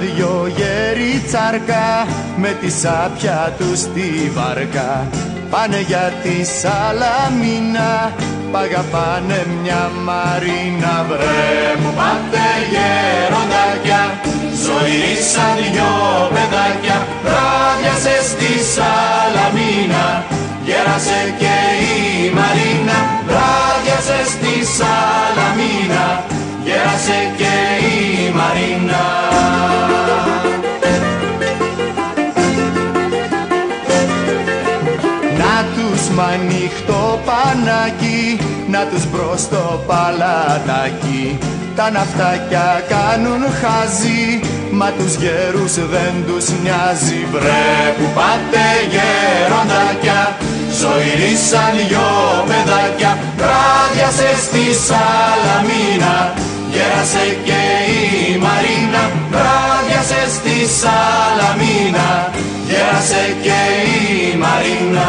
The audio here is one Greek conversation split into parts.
με δυο γεριτσάρκα, με τη σάπια του στη βάρκα. Πάνε για τη Σαλαμίνα, παγαπάνε μια Μαρίνα. Βρε μου πάτε γεροντάκια, ζωή σαν δυο παιδάκια. Βράδιασε στη Σαλαμίνα, γέρασε και η Μαρίνα. Βράδιασε στη Σαλαμίνα, γέρασε και η Μαρίνα. Να τους μ' ανοιχτό πανάκι, να τους μπρος το παλατάκι. Τα ναυτάκια κάνουν χάζι, μα τους γέρους δεν τους νοιάζει. Βρε που πάτε γεροντάκια, ζωηροί σαν δυο παιδάκια. Βράδιασε στη Σαλαμίνα, γέρασε και η Μαρίνα. Βράδιασε στη Σαλαμίνα, γέρασε και η Μαρίνα.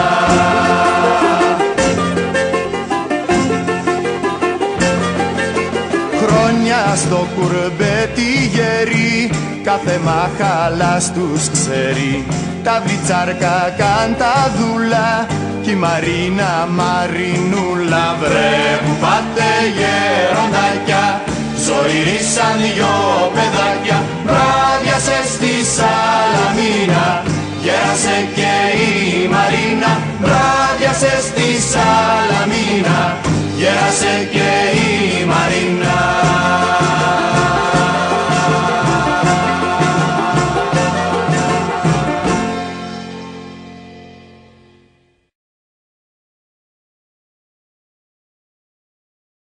Χρόνια στο κουρμπέτι γέρι, κάθε μάχαλας τους ξέρει. Τα βιτσάρκα καν τα δούλα, κι η Μαρίνα Μαρινούλα. Βρε που πάτε γεροντάκια, ζωηροί σαν δυο παιδάκια. Βράδιασε στη Σαλαμίνα, γέρασε και η Μαρίνα. Βράδιασε στη Σαλαμίνα, γέρασε και η Μαρίνα.